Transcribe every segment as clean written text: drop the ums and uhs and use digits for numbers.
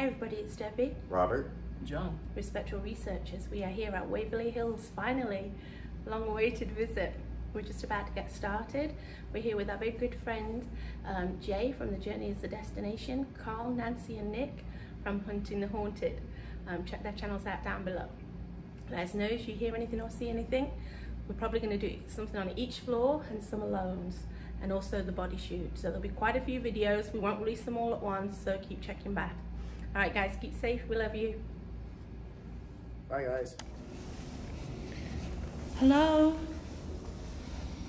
Hi everybody, it's Debbie, Robert, John, Respectable Researchers. We are here at Waverly Hills, finally, long-awaited visit. We're just about to get started. We're here with our very good friends, Jay from The Journey is the Destination, Carl, Nancy and Nick from Hunting the Haunted. Check their channels out down below. Let us know if you hear anything or see anything. We're probably going to do something on each floor and some alones, and also the body shoot. So there'll be quite a few videos. We won't release them all at once, so keep checking back. All right guys, keep safe. We love you. Bye guys. Hello.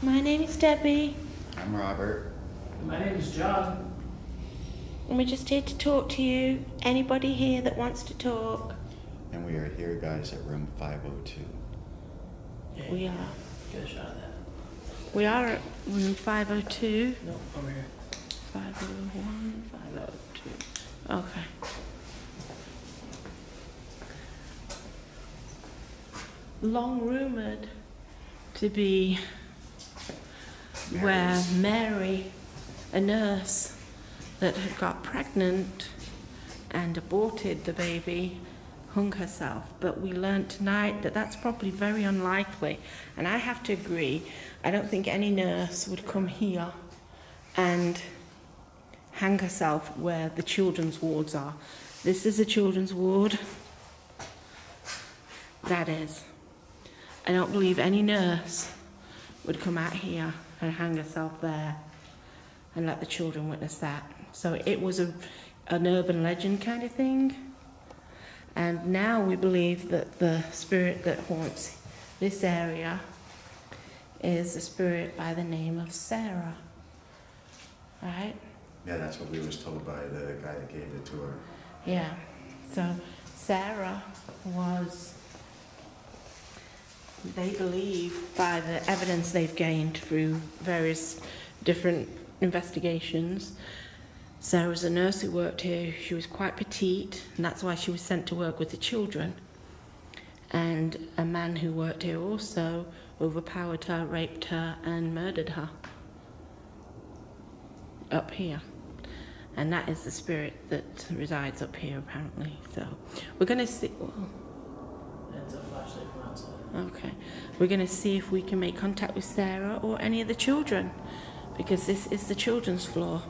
My name is Debbie. I'm Robert. And my name is John. And we're just here to talk to you. Anybody here that wants to talk. And we are here guys at room 502. Yeah, we are. Get a shot of that. We are at room 502. No, over here. 501, 502. Okay. Long rumored to be where Mary, a nurse that had got pregnant and aborted the baby, hung herself, but we learned tonight that that's probably very unlikely, and I have to agree. I don't think any nurse would come here and hang herself where the children's wards are. This is a children's ward. That is. I don't believe any nurse would come out here and hang herself there and let the children witness that. So it was an urban legend kind of thing. And now we believe that the spirit that haunts this area is a spirit by the name of Sarah, right? Yeah, that's what we was told by the guy that gave the tour. Yeah, so Sarah was, they believe, by the evidence they've gained through various different investigations, Sarah was a nurse who worked here. She was quite petite, and that's why she was sent to work with the children. And a man who worked here also overpowered her, raped her, and murdered her up here. And that is the spirit that resides up here, apparently. So we're going to see... There's a flashlight from outside. Okay. We're going to see if we can make contact with Sarah or any of the children, because this is the children's floor.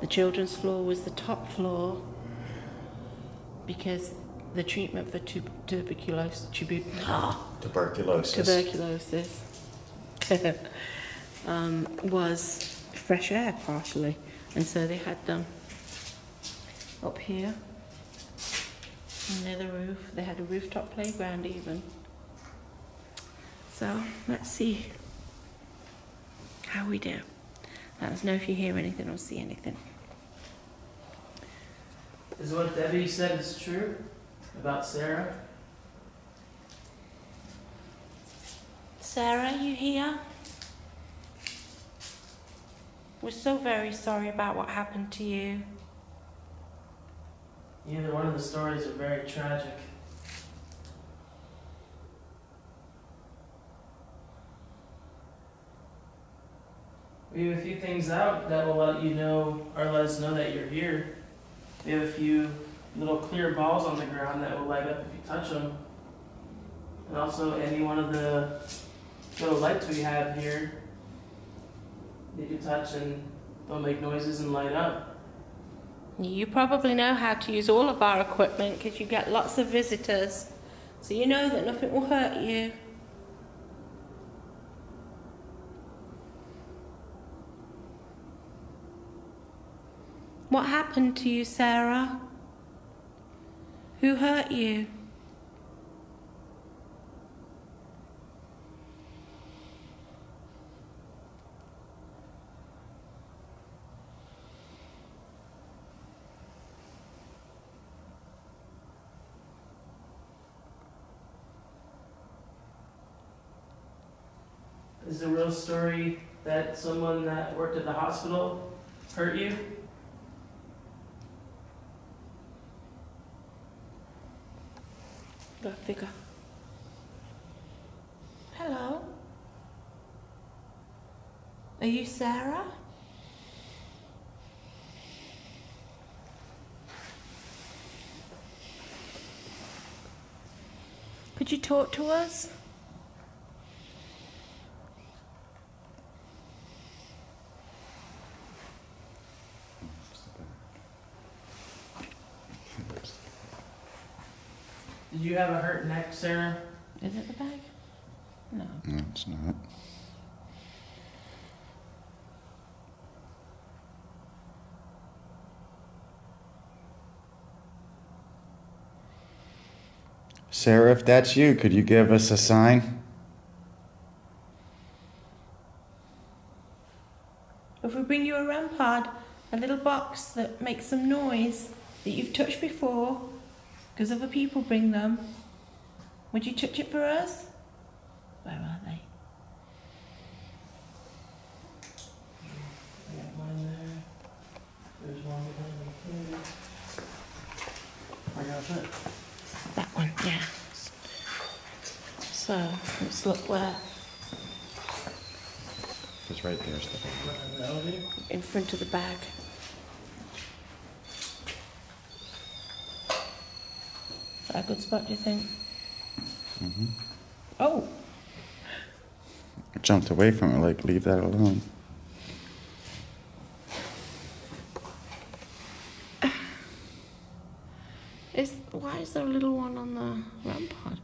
The children's floor was the top floor because the treatment for tuberculosis was fresh air partially, and so they had them up here near the roof. They had a rooftop playground even. So let's see how we do. Let us know if you hear anything or see anything. Is what Debbie said is true about Sarah? Sarah, you here? We're so very sorry about what happened to you. Either one of the stories are very tragic. We have a few things out that will let you know, or let us know that you're here. We have a few little clear balls on the ground that will light up if you touch them. And also any one of the little lights we have here that you touch and they'll make noises and light up. You probably know how to use all of our equipment because you get lots of visitors. So you know that nothing will hurt you. What happened to you, Sarah? Who hurt you? Is the real story that someone that worked at the hospital hurt you? Go figure. Hello. Are you Sarah? Could you talk to us? Did you have a hurt neck, Sarah? Is it the bag? No. No, it's not. Sarah, if that's you, could you give us a sign? If we bring you a REM pod, a little box that makes some noise that you've touched before, because other people bring them, would you touch it for us? Where are they? One there. There's one behind me. I got it. That one, yeah. So, let's look where. It's right there. In front of the bag. Is that a good spot, do you think? Mm-hmm. Oh! I jumped away from it, like, leave that alone. Why is there a little one on the REM pod?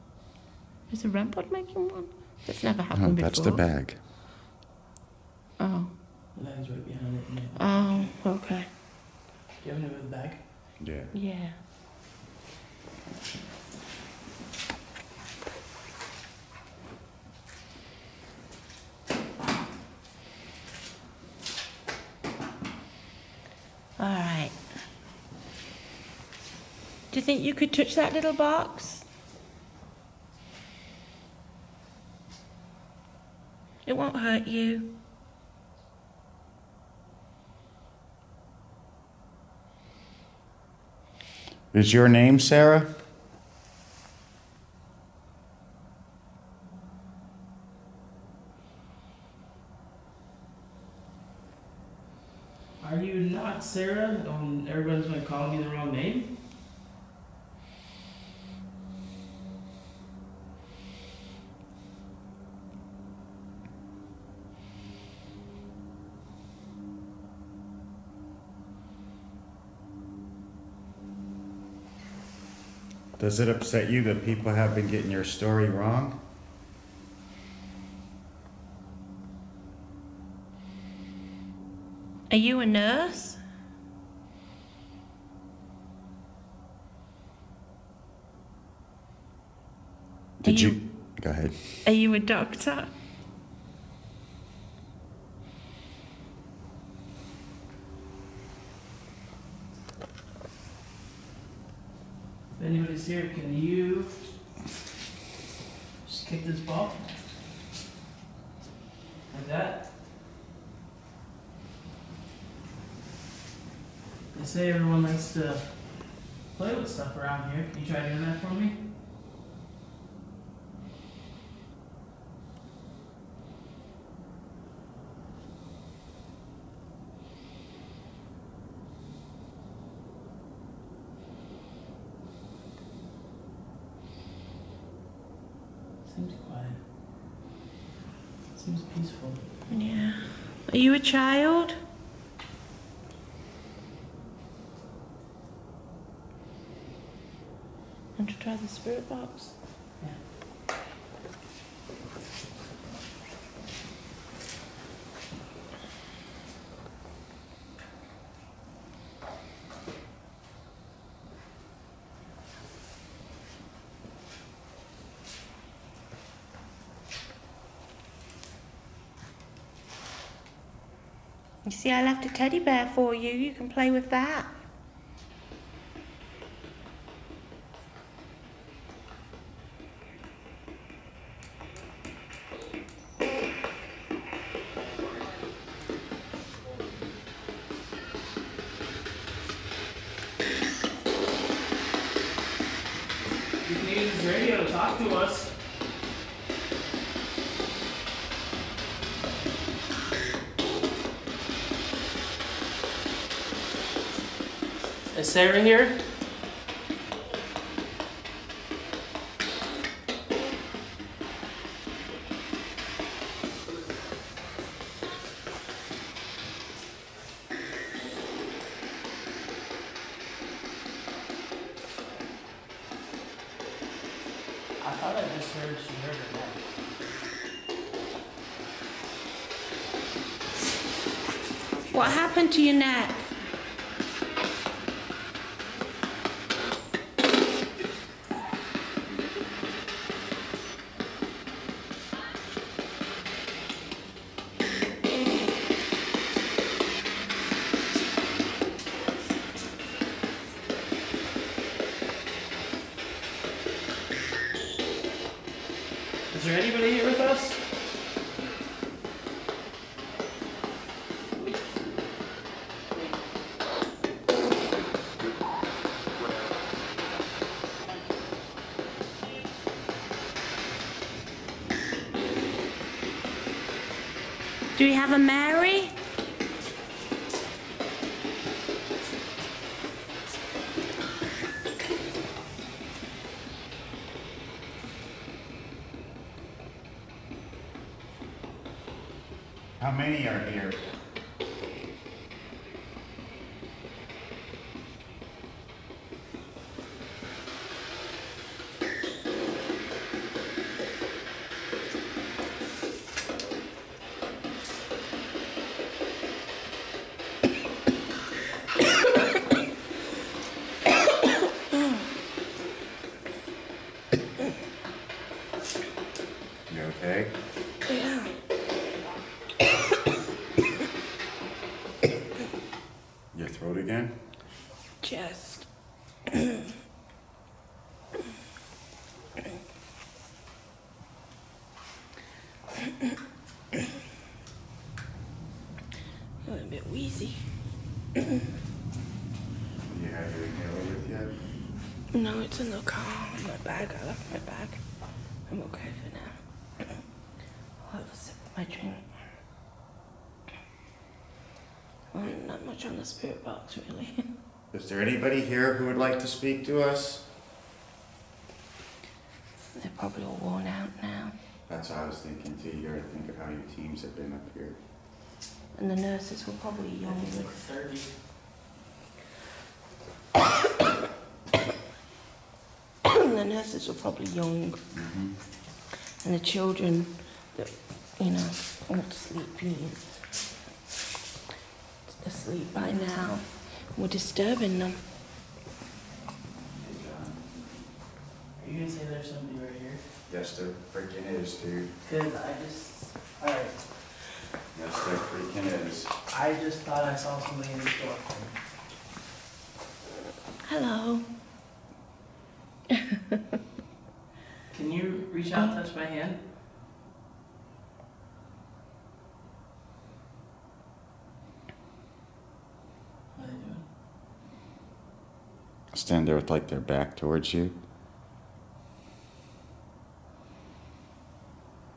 Is the REM pod making one? That's never happened before. That's the bag. Oh. The bag's right behind it. Oh, okay. Do you have another bag? Yeah. Yeah. All right. Do you think you could touch that little box? It won't hurt you. Is your name Sarah? Are you not Sarah? Everybody's going to call me the wrong name? Does it upset you that people have been getting your story wrong? Are you a nurse? Did you go ahead. Are you a doctor? If anybody's here, can you just kick this ball? Like that? They say everyone likes to play with stuff around here. Can you try doing that for me? Seems quiet. Seems peaceful. Yeah. Are you a child? Want to try the spirit box? Yeah. You see, I left a teddy bear for you. You can play with that. You can use this radio to talk to us. Is Sarah here? I thought I just heard she heard her neck. What happened to your neck? Is there anybody here with us? Do you have a Mary? How many are here? You okay? Yeah. Your throat again? Chest. A little bit wheezy. Yeah, you inhaling it yet? No, it's in the car. My bag. I left my bag. I'm okay for now. I'll have a sip of my drink. Not much on the spirit box, really. Is there anybody here who would like to speak to us? They're probably all worn out now. That's what I was thinking too. You gotta think of how your teams have been up here. And the nurses were probably young. They were 30. The nurses were probably young. Mm-hmm. And the children that, you know, aren't sleepy. Asleep by now. We're disturbing them. Hey, John. Are you gonna say there's somebody right here? Yes, there freaking is, dude. Good, alright. Yes, there freaking is. I just thought I saw somebody in the store. Hello. Can you reach out and touch my hand? Stand there with like their back towards you.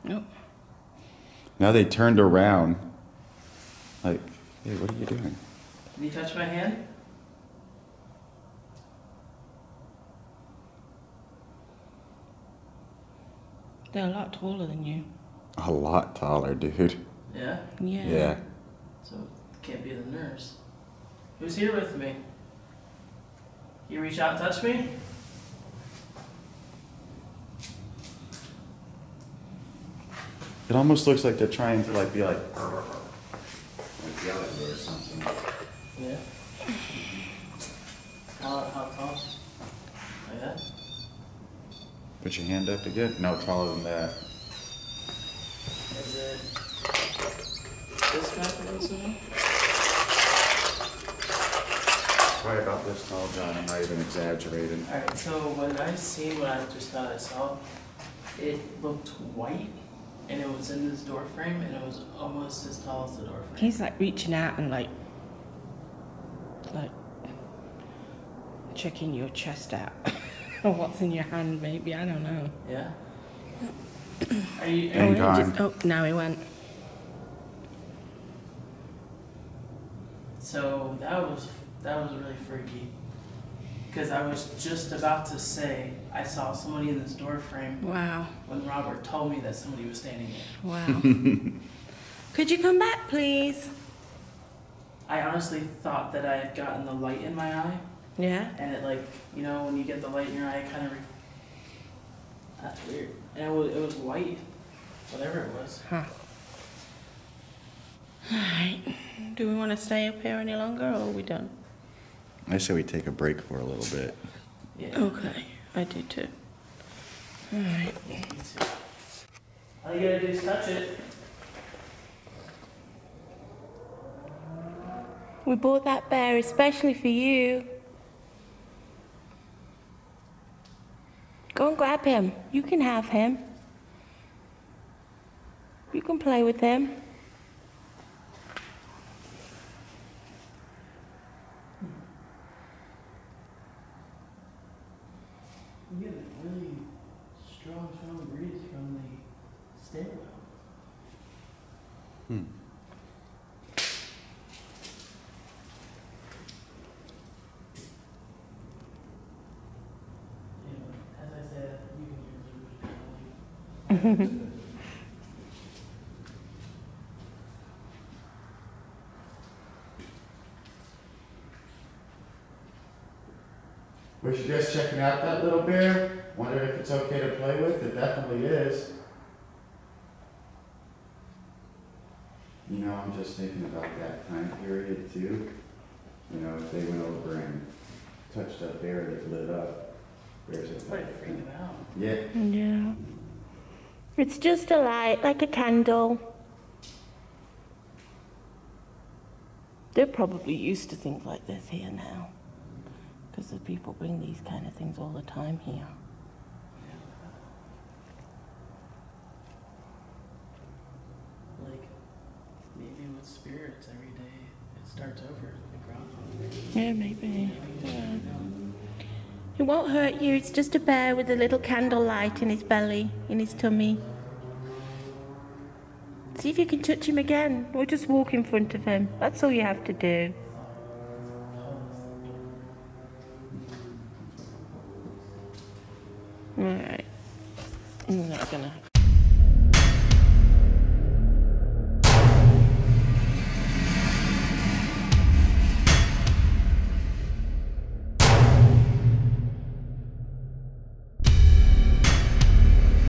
Nope. Now they turned around. Like, hey, what are you doing? Can you touch my hand? They're a lot taller than you. A lot taller, dude. Yeah? Yeah. Yeah. So it can't be the nurse. Who's here with me? You reach out and touch me? It almost looks like they're trying to like be like yell at me or something. Yeah. How tall? Like that? Put your hand up again? No, taller than that. Is it this guy? Sorry about this tall, John. I'm not even exaggerating. Alright, so when I see what I just thought I saw, it looked white, and it was in this door frame, and it was almost as tall as the door frame. He's like reaching out and like checking your chest out, or what's in your hand, maybe. I don't know. Yeah. Are you just, oh, now he went. So that was really freaky, because I was just about to say I saw somebody in this door frame. Wow. When Robert told me that somebody was standing there. Wow. Could you come back, please? I honestly thought that I had gotten the light in my eye. Yeah. And it, like, you know, when you get the light in your eye, it kind of That's weird. And it was white. Whatever it was. Huh. Alright. Do we want to stay up here any longer, or are we done? I say we take a break for a little bit. Yeah. Okay. I do too. Alright. All you gotta do is touch it. We bought that bear especially for you. Go and grab him. You can have him. You can play with him. You get a really strong breeze from the stairwell. Hmm. We're just checking out that little bear. Wonder if it's okay to play with. It definitely is. You know, I'm just thinking about that time period too. You know, if they went over and touched that bear that lit up. Bears are like freaking out. Yeah. Yeah. It's just a light, like a candle. They're probably used to things like this here now, because the people bring these kind of things all the time here. Like, maybe with spirits every day, it starts over, the ground. Yeah, maybe. Yeah. It won't hurt you, it's just a bear with a little candle light in his belly, in his tummy. See if you can touch him again, or just walk in front of him. That's all you have to do. Alright. I'm not gonna